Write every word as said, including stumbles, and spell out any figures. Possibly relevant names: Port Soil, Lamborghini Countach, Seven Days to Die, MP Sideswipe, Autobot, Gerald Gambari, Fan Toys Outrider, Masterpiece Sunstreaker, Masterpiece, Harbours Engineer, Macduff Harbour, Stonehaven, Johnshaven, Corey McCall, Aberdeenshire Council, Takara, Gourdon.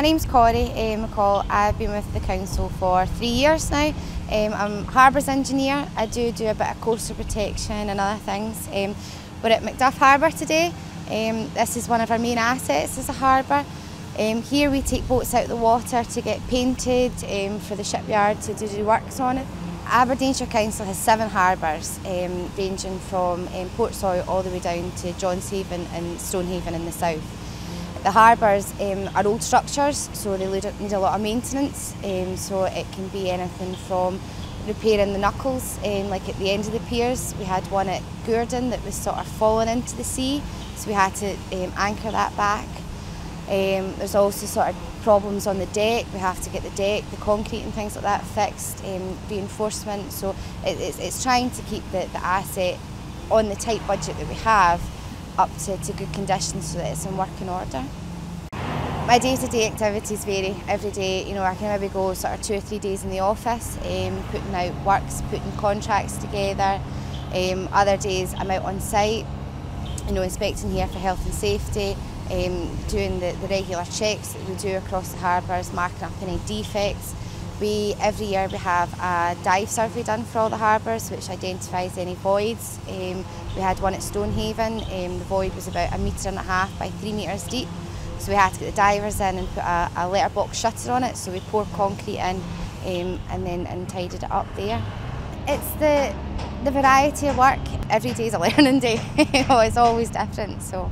My name's Corey um, McCall. I've been with the council for three years now. Um, I'm a harbours engineer. I do do a bit of coastal protection and other things. Um, we're at Macduff Harbour today. Um, this is one of our main assets as a harbour. Um, here we take boats out of the water to get painted um, for the shipyard to do works on it. Aberdeenshire Council has seven harbours um, ranging from um, Port Soil all the way down to Johnshaven and Stonehaven in the south. The harbours um, are old structures, so they need a lot of maintenance, um, so it can be anything from repairing the knuckles, um, like at the end of the piers. We had one at Gourdon that was sort of fallen into the sea, so we had to um, anchor that back. Um, there's also sort of problems on the deck. We have to get the deck, the concrete and things like that fixed, um, reinforcement, so it, it's, it's trying to keep the, the asset on the tight budget that we have up to, to good condition so that it's in working order. My day-to-day activities vary every day. You know, I can maybe go sort of two or three days in the office, um, putting out works, putting contracts together. Um, other days I'm out on site, you know, inspecting here for health and safety, um, doing the, the regular checks that we do across the harbours, marking up any defects. We, every year we have a dive survey done for all the harbours which identifies any voids. Um, we had one at Stonehaven. Um, the void was about a metre and a half by three metres deep, so we had to get the divers in and put a, a letterbox shutter on it, so we poured concrete in um, and then and tidied it up there. It's the, the variety of work. Every day is a learning day, it's always different. So.